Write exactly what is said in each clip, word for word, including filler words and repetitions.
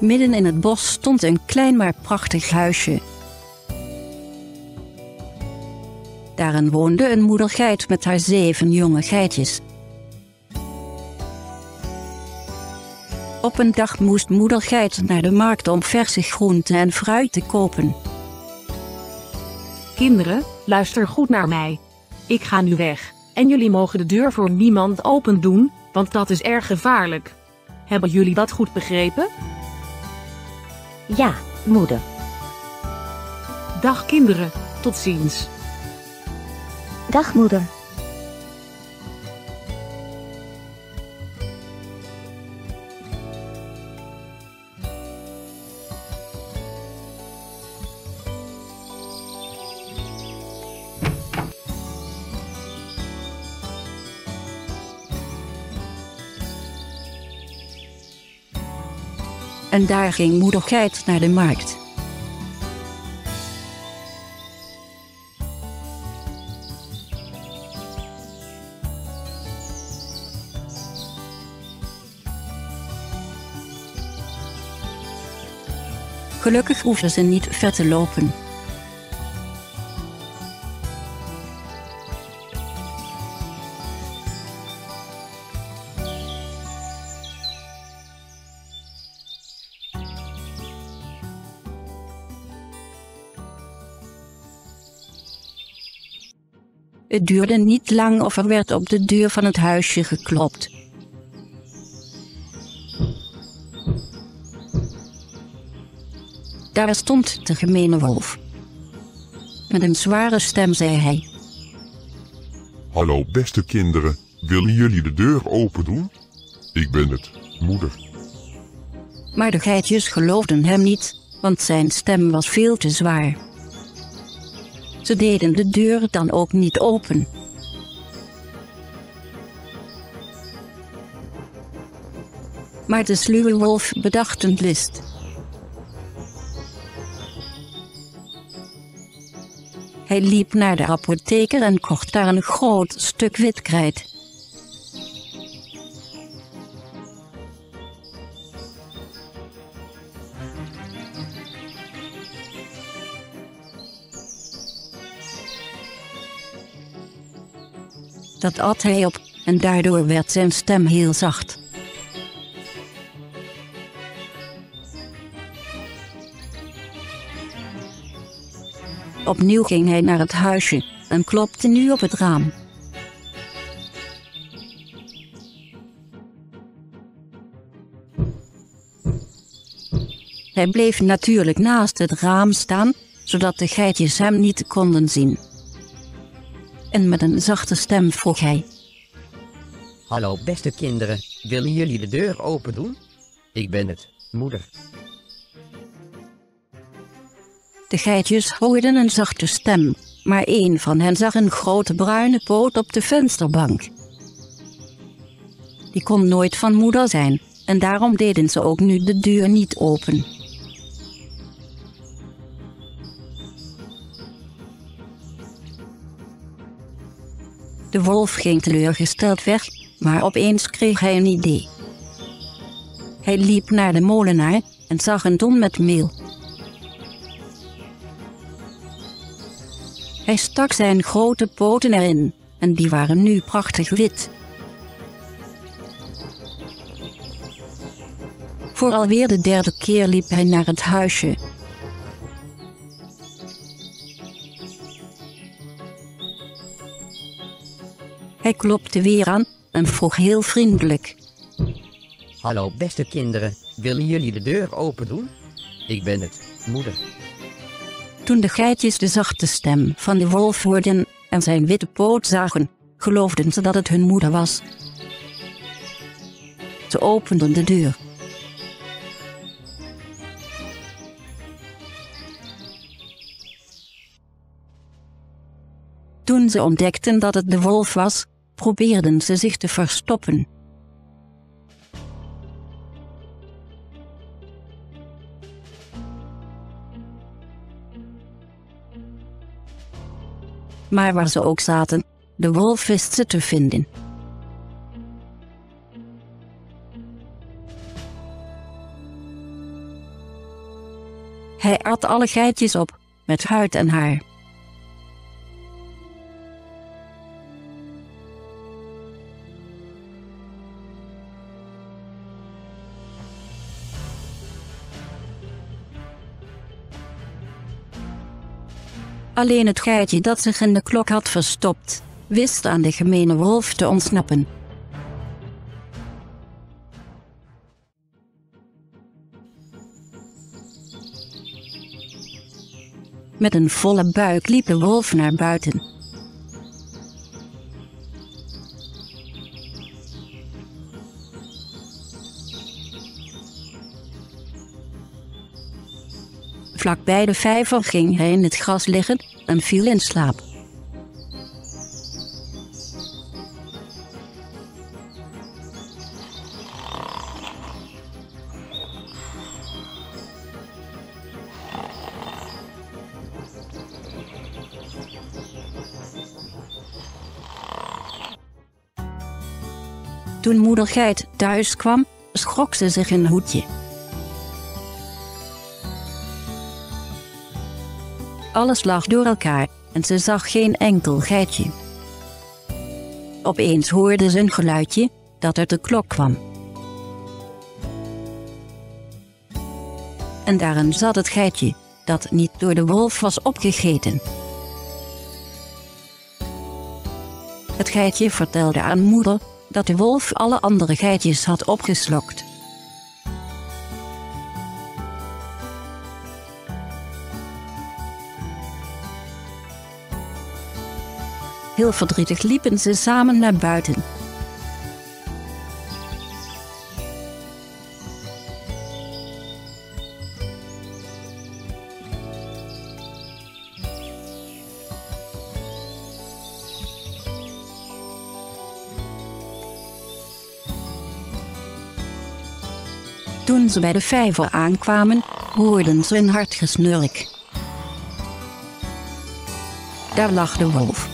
Midden in het bos stond een klein maar prachtig huisje. Daarin woonde een moedergeit met haar zeven jonge geitjes. Op een dag moest moedergeit naar de markt om verse groenten en fruit te kopen. Kinderen, luister goed naar mij. Ik ga nu weg, en jullie mogen de deur voor niemand open doen, want dat is erg gevaarlijk. Hebben jullie dat goed begrepen? Ja, moeder. Dag kinderen, tot ziens. Dag moeder. En daar ging moedergeit naar de markt. Gelukkig hoefde ze niet ver te lopen. Het duurde niet lang of er werd op de deur van het huisje geklopt. Daar stond de gemene wolf. Met een zware stem zei hij: Hallo beste kinderen, willen jullie de deur open doen? Ik ben het, moeder. Maar de geitjes geloofden hem niet, want zijn stem was veel te zwaar. Ze deden de deur dan ook niet open. Maar de sluwe wolf bedacht een list. Hij liep naar de apotheker en kocht daar een groot stuk witkrijt. Dat at hij op, en daardoor werd zijn stem heel zacht. Opnieuw ging hij naar het huisje, en klopte nu op het raam. Hij bleef natuurlijk naast het raam staan, zodat de geitjes hem niet konden zien. En met een zachte stem vroeg hij: Hallo beste kinderen, willen jullie de deur open doen? Ik ben het, moeder. De geitjes hoorden een zachte stem, maar een van hen zag een grote bruine poot op de vensterbank. Die kon nooit van moeder zijn, en daarom deden ze ook nu de deur niet open. De wolf ging teleurgesteld weg, maar opeens kreeg hij een idee. Hij liep naar de molenaar en zag een ton met meel. Hij stak zijn grote poten erin, en die waren nu prachtig wit. Voor alweer de derde keer liep hij naar het huisje. Hij klopte weer aan en vroeg heel vriendelijk: Hallo beste kinderen, willen jullie de deur open doen? Ik ben het, moeder. Toen de geitjes de zachte stem van de wolf hoorden en zijn witte poot zagen, geloofden ze dat het hun moeder was. Ze openden de deur. Toen ze ontdekten dat het de wolf was, probeerden ze zich te verstoppen. Maar waar ze ook zaten, de wolf wist ze te vinden. at alle geitjes op, met huid en haar. Alleen het geitje dat zich in de klok had verstopt, wist aan de gemene wolf te ontsnappen. Met een volle buik liep de wolf naar buiten. Vlak bij de vijver ging hij in het gras liggen en viel in slaap. Toen moeder geit thuis kwam, schrok ze zich een hoedje. Alles lag door elkaar en ze zag geen enkel geitje. Opeens hoorde ze een geluidje dat uit de klok kwam. En daarin zat het geitje, dat niet door de wolf was opgegeten. Het geitje vertelde aan moeder dat de wolf alle andere geitjes had opgeslokt. Heel verdrietig liepen ze samen naar buiten. Toen ze bij de vijver aankwamen, hoorden ze een hard gesnurk. Daar lag de wolf.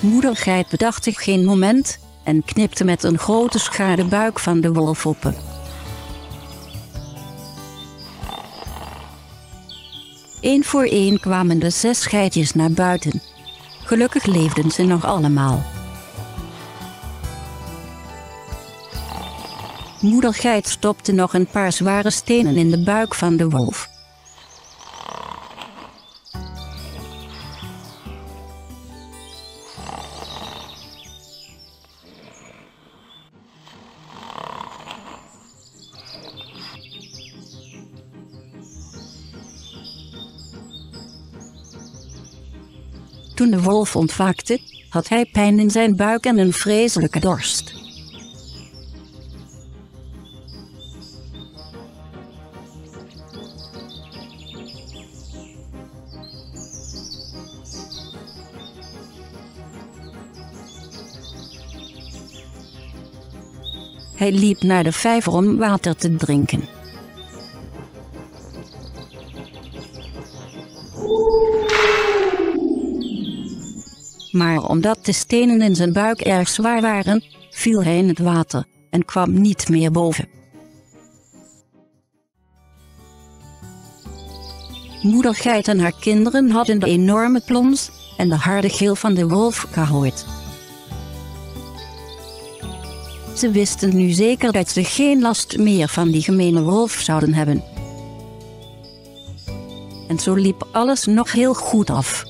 Moeder geit bedacht zich geen moment en knipte met een grote schaar de buik van de wolf open. Eén voor één kwamen de zes geitjes naar buiten. Gelukkig leefden ze nog allemaal. Moeder geit stopte nog een paar zware stenen in de buik van de wolf. Toen de wolf ontwaakte, had hij pijn in zijn buik en een vreselijke dorst. Hij liep naar de vijver om water te drinken. Maar omdat de stenen in zijn buik erg zwaar waren, viel hij in het water en kwam niet meer boven. Moeder geit en haar kinderen hadden de enorme plons en de harde gil van de wolf gehoord. Ze wisten nu zeker dat ze geen last meer van die gemene wolf zouden hebben. En zo liep alles nog heel goed af.